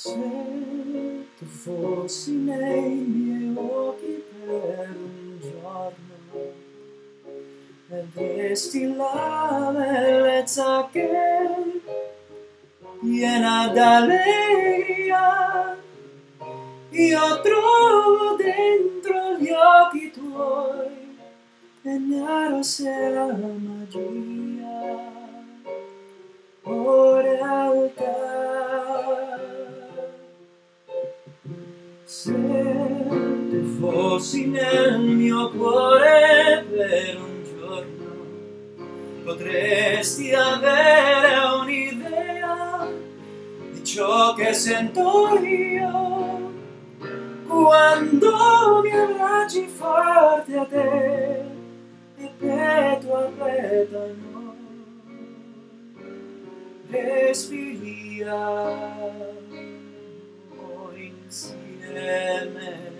Se tu fossi nei miei occhi per un giorno, vedresti la bellezza che piena d'allegria io trovo dentro gli occhi tuoi, e nero se la magia o realtà. Se tu fossi nel mio cuore per un giorno, potresti avere un'idea di ciò che sento io quando mi abbracci forte a te e petto a petto respiriamo insieme.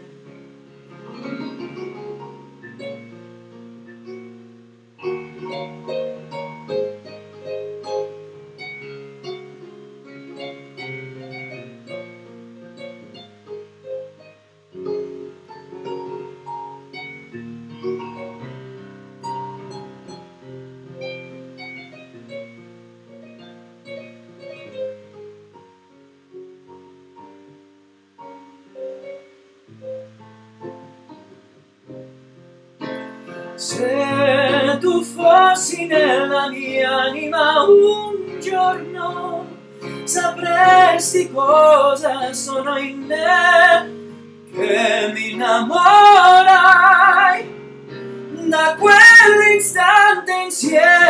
Se tu fossi nella mia anima un giorno, sapresti cosa sono in me, che mi innamorai da quell'instante insieme.